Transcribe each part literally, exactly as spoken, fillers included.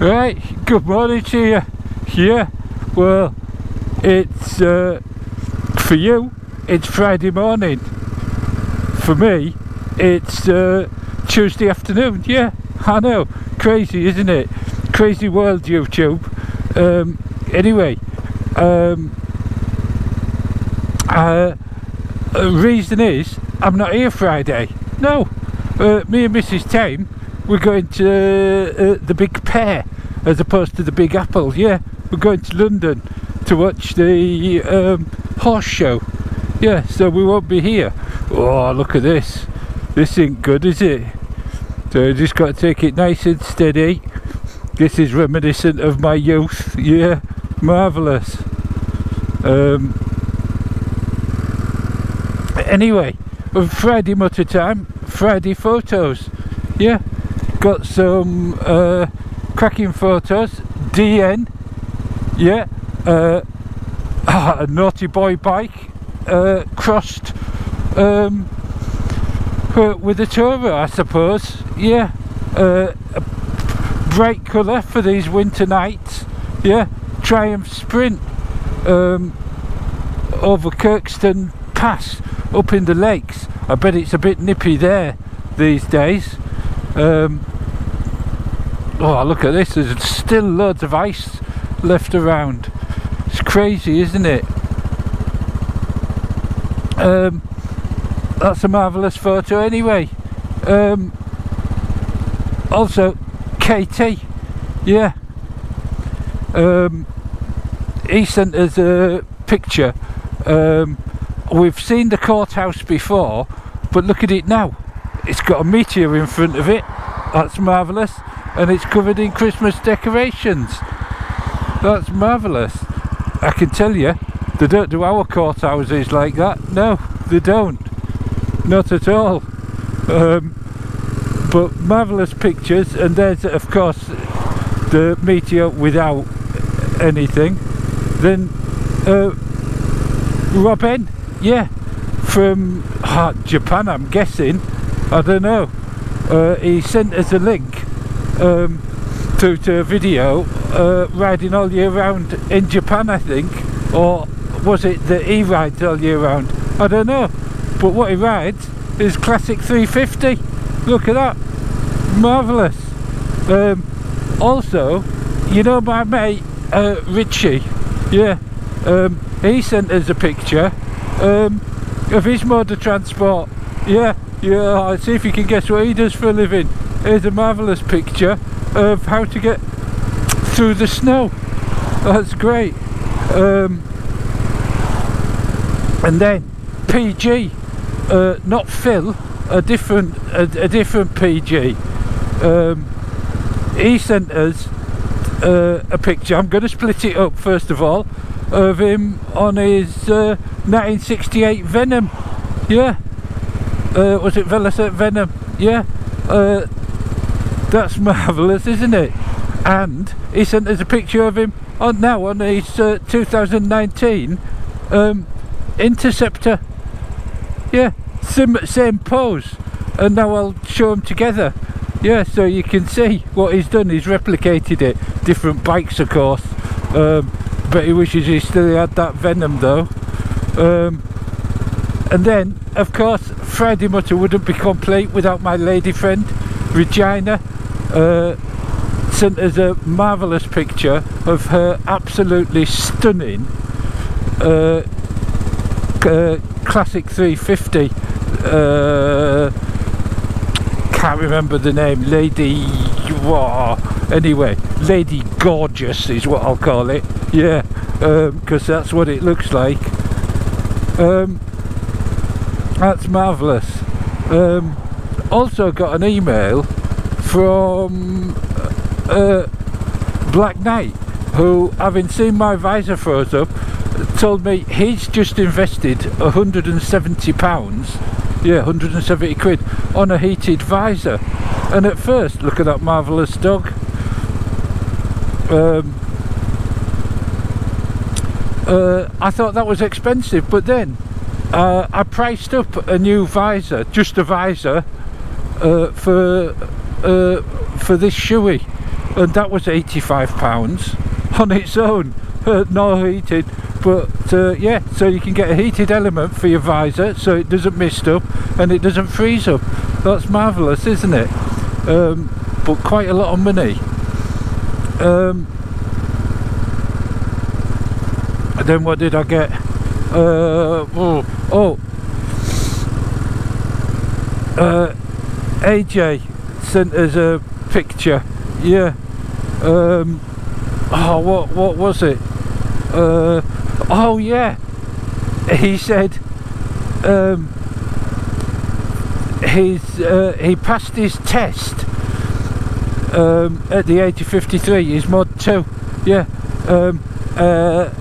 Right, good morning to you. Yeah, well, it's uh, for you it's Friday morning, for me it's uh, Tuesday afternoon. Yeah, I know, crazy isn't it? Crazy world, YouTube. Um, anyway, um, uh, the reason is I'm not here Friday. No, uh, me and Missus Tame, we're going to uh, the Big Pear as opposed to the Big Apple. Yeah, we're going to London to watch the um, horse show. Yeah, so we won't be here. Oh, look at this. This ain't good, is it? So just got to take it nice and steady. This is reminiscent of my youth. Yeah, marvellous. Um, anyway, Friday mutter time, Friday photos. Yeah, got some uh, cracking photos. D N, yeah, uh, a naughty boy bike uh, crossed um, with a Toro, I suppose. Yeah, uh, a bright colour for these winter nights. Yeah, Triumph Sprint um, over Kirkston Pass up in the lakes. I bet it's a bit nippy there these days. Um, oh, look at this, there's still loads of ice left around. It's crazy, isn't it? Um, that's a marvellous photo anyway. Um, also, K T, yeah. Um, he sent us a picture. Um, we've seen the courthouse before, but look at it now. It's got a meteor in front of it. That's marvellous. And it's covered in Christmas decorations. That's marvellous. I can tell you, they don't do our courthouses like that. No, they don't. Not at all. Um, but marvellous pictures. And there's, of course, the meteor without anything. Then, uh, Robin, yeah, from uh, Japan, I'm guessing. I don't know. Uh, he sent us a link um, to, to a video uh, riding all year round in Japan, I think, or was it that he rides all year round? I don't know. But what he rides is Classic three fifty. Look at that, marvellous. Um, also, you know my mate uh, Richie, yeah, um, he sent us a picture um, of his mode of transport. Yeah. Yeah, I'll see if you can guess what he does for a living. Here's a marvellous picture of how to get through the snow. That's great. Um, and then P G, uh, not Phil, a different, a, a different P G. Um, he sent us uh, a picture. I'm going to split it up first of all, of him on his uh, nineteen sixty-eight Venom. Yeah. Uh, was it Velocette Venom? Yeah, uh, that's marvellous, isn't it? And he sent us a picture of him on now on his uh, two thousand nineteen um, Interceptor. Yeah, same, same pose, and now I'll show them together. Yeah, so you can see what he's done. He's replicated it, different bikes of course, um, but he wishes he still had that Venom though. Um, and then of course Friday Mutter wouldn't be complete without my lady friend Regina. uh, sent us a marvellous picture of her absolutely stunning uh, uh, Classic three fifty. uh, can't remember the name. Lady whoa. Anyway, Lady Gorgeous is what I'll call it. Yeah, because um, that's what it looks like. um, That's marvellous. Um, also got an email from uh, Black Knight, who, having seen my visor froze up, told me he's just invested one hundred and seventy pounds, yeah, one hundred and seventy quid, on a heated visor. And at first, look at that marvellous dog. Um, uh, I thought that was expensive, but then Uh, I priced up a new visor, just a visor, uh, for uh, for this shoey, and that was eighty-five pounds on its own, uh, no heated. But uh, yeah, so you can get a heated element for your visor so it doesn't mist up and it doesn't freeze up. That's marvellous, isn't it? Um, but quite a lot of money. Um, and then what did I get? Uh, oh, oh. Uh, A J sent us a picture. Yeah. Um, oh, what what was it? Uh, oh yeah. He said um, his uh, he passed his test um, at the eighty fifty-three. His mod two. Yeah. Um, uh,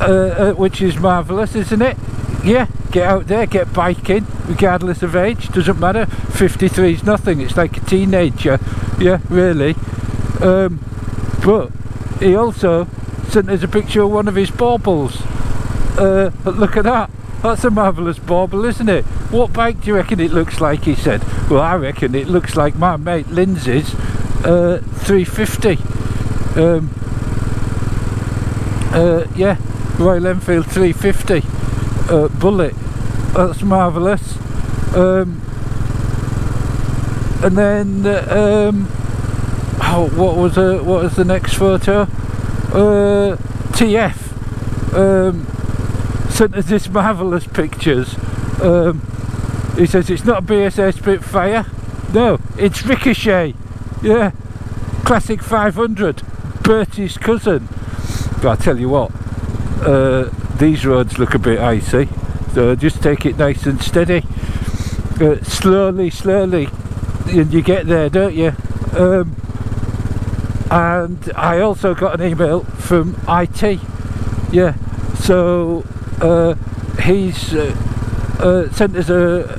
Uh, uh, which is marvellous, isn't it? Yeah, get out there, get biking, regardless of age, doesn't matter. fifty-three is nothing, it's like a teenager, yeah, really. Um, but he also sent us a picture of one of his baubles. Uh, look at that, that's a marvellous bauble, isn't it? What bike do you reckon it looks like, he said. Well, I reckon it looks like my mate Lindsay's uh, three fifty. Um, uh, yeah. Royal Enfield three fifty uh, Bullet. That's marvellous. Um, and then, uh, um, oh, what was the, what was the next photo? Uh, T F um, sent us this marvellous pictures. Um, he says it's not a B S A Spitfire. No, it's Ricochet. Yeah, Classic five hundred. Bertie's cousin. But I tell you what. Uh, these roads look a bit icy, so just take it nice and steady, uh, slowly slowly and you get there, don't you? Um, and I also got an email from I T, yeah, so uh, he's uh, uh, sent us a,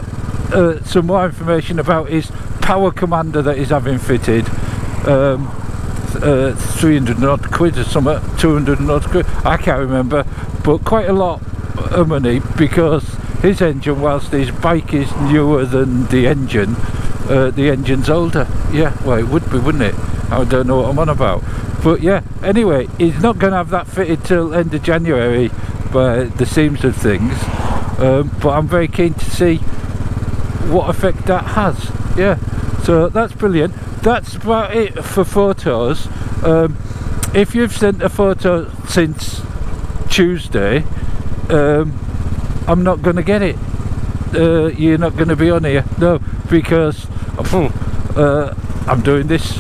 uh, some more information about his power commander that he's having fitted. um, Uh, three hundred and odd quid or something, two hundred and odd quid, I can't remember, but quite a lot of money, because his engine, whilst his bike is newer than the engine, uh, the engine's older. Yeah, well it would be, wouldn't it? I don't know what I'm on about, but yeah, anyway, he's not going to have that fitted till end of January by the seams of things, um, but I'm very keen to see what effect that has. Yeah, so that's brilliant. That's about it for photos. Um, if you've sent a photo since Tuesday, um, I'm not going to get it. Uh, you're not going to be on here, no, because uh, I'm doing this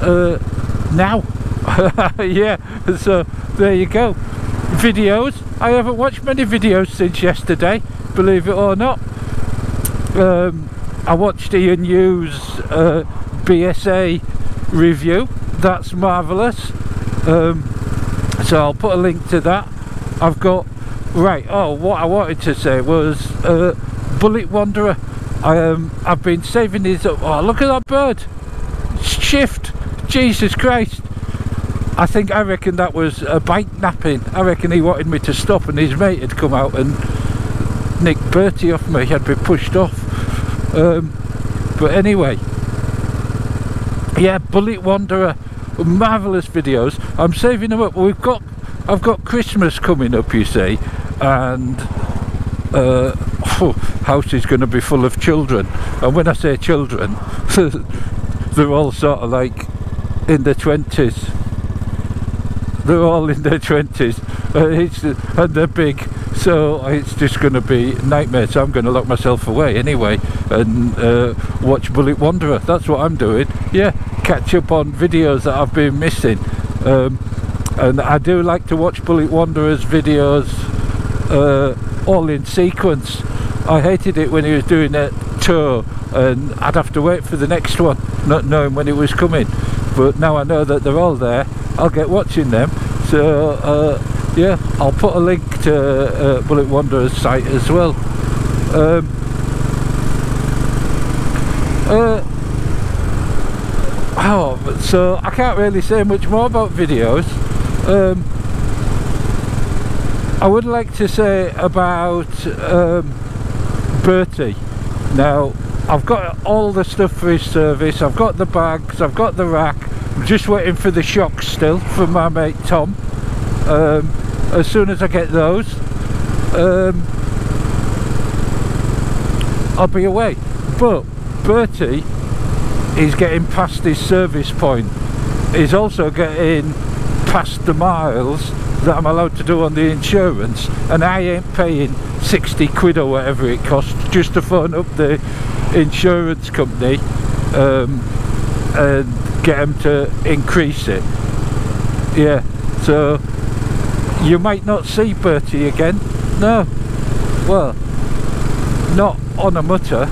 uh, now. Yeah, so there you go. Videos. I haven't watched many videos since yesterday, believe it or not. Um, I watched Ian Hughes' uh, B S A review. That's marvellous. Um, so I'll put a link to that. I've got, right, oh, what I wanted to say was uh, Bullet Wanderer. I, um, I've been saving these up. Oh, look at that bird. Shift. Jesus Christ. I think, I reckon that was a bike napping. I reckon he wanted me to stop and his mate had come out and nicked Bertie off me. He'd been pushed off. Um, but anyway. Yeah, Bullet Wanderer, marvellous videos. I'm saving them up. We've got, I've got Christmas coming up, you see, and uh, oh, house is going to be full of children. And when I say children, they're all sort of like in their twenties. They're all in their twenties, and, it's, and they're big. So it's just going to be a nightmare. So I'm going to lock myself away anyway and uh, watch Bullet Wanderer. That's what I'm doing. Yeah, catch up on videos that I've been missing. Um, and I do like to watch Bullet Wanderer's videos uh, all in sequence. I hated it when he was doing that tour and I'd have to wait for the next one, not knowing when it was coming. But now I know that they're all there, I'll get watching them. So uh, yeah, I'll put a link to uh, Bullet Wanderer's site as well. Um, uh, Oh, so I can't really say much more about videos. Um, I would like to say about um, Bertie. Now, I've got all the stuff for his service, I've got the bags, I've got the rack, I'm just waiting for the shocks still from my mate Tom. Um, as soon as I get those, um, I'll be away. But Bertie is getting past his service point, he's also getting past the miles that I'm allowed to do on the insurance, and I ain't paying sixty quid or whatever it costs just to phone up the insurance company um, and get them to increase it. Yeah, so you might not see Bertie again. No, well, not on a mutter.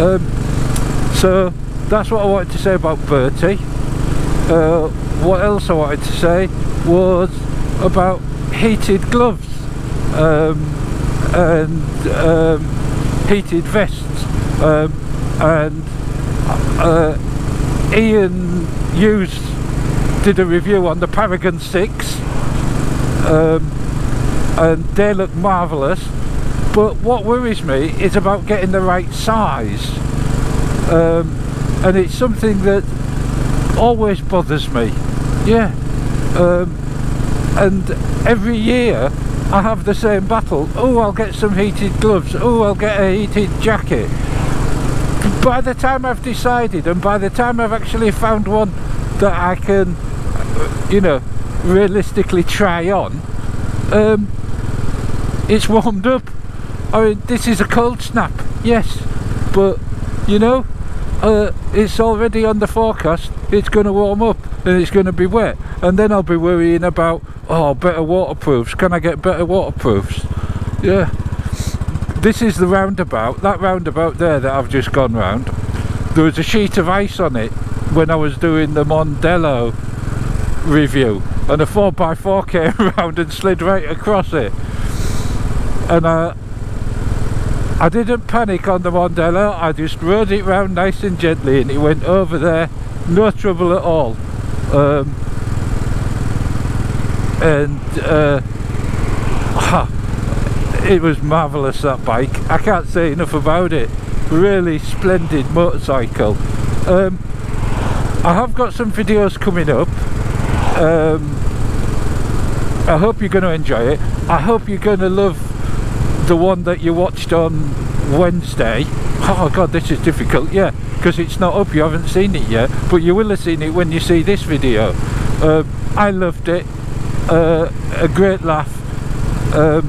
Um, so that's what I wanted to say about Bertie. Uh, what else I wanted to say was about heated gloves um, and um, heated vests, um, and uh, Ian Hughes did a review on the Paragon six, um, and they look marvellous, but what worries me is about getting the right size, um, and it's something that always bothers me. Yeah. Um, and every year I have the same battle. Oh, I'll get some heated gloves, oh, I'll get a heated jacket. By the time I've decided, and by the time I've actually found one that I can, you know, realistically try on, um, it's warmed up. I mean, this is a cold snap, yes, but you know, uh, it's already on the forecast, it's going to warm up and it's going to be wet, and then I'll be worrying about, oh, better waterproofs, can I get better waterproofs? Yeah, this is the roundabout, that roundabout there that I've just gone round, there was a sheet of ice on it when I was doing the Mondello review, and a four by four came round and slid right across it, and I, I didn't panic on the Mondello, I just rode it round nice and gently, and it went over there, no trouble at all. Um, and uh, ah, it was marvellous, that bike. I can't say enough about it. Really splendid motorcycle. Um, I have got some videos coming up. Um, I hope you're going to enjoy it. I hope you're going to love the one that you watched on Wednesday. Oh God, this is difficult. Yeah, because it's not up, you haven't seen it yet, but you will have seen it when you see this video. um, I loved it, uh, a great laugh, um,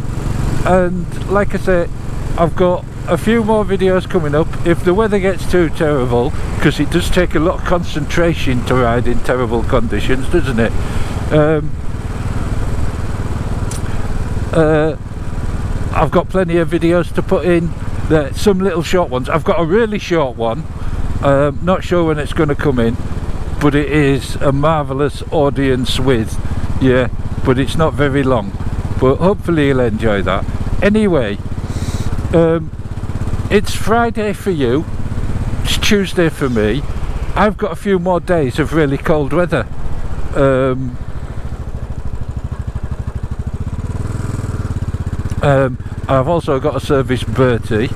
and like I say, I've got a few more videos coming up if the weather gets too terrible, because it does take a lot of concentration to ride in terrible conditions, doesn't it? um, uh, I've got plenty of videos to put in there, some little short ones. I've got a really short one. Um, not sure when it's going to come in, but it is a marvellous audience with, yeah, but it's not very long, but hopefully you'll enjoy that. Anyway, um, it's Friday for you, it's Tuesday for me, I've got a few more days of really cold weather. um, um, I've also got a service Bertie,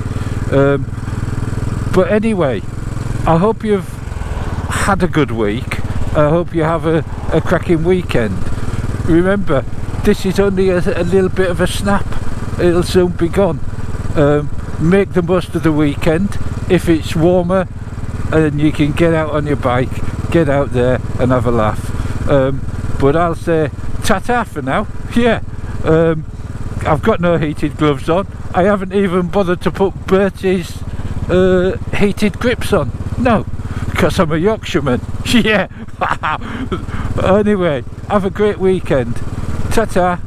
um, but anyway, I hope you've had a good week. I hope you have a, a cracking weekend. Remember, this is only a, a little bit of a snap. It'll soon be gone. Um, make the most of the weekend. If it's warmer and you can get out on your bike, get out there and have a laugh. Um, but I'll say ta-ta for now. Yeah, um, I've got no heated gloves on. I haven't even bothered to put Bertie's uh, heated grips on. No, because I'm a Yorkshireman. Yeah. Anyway, have a great weekend. Ta-ta.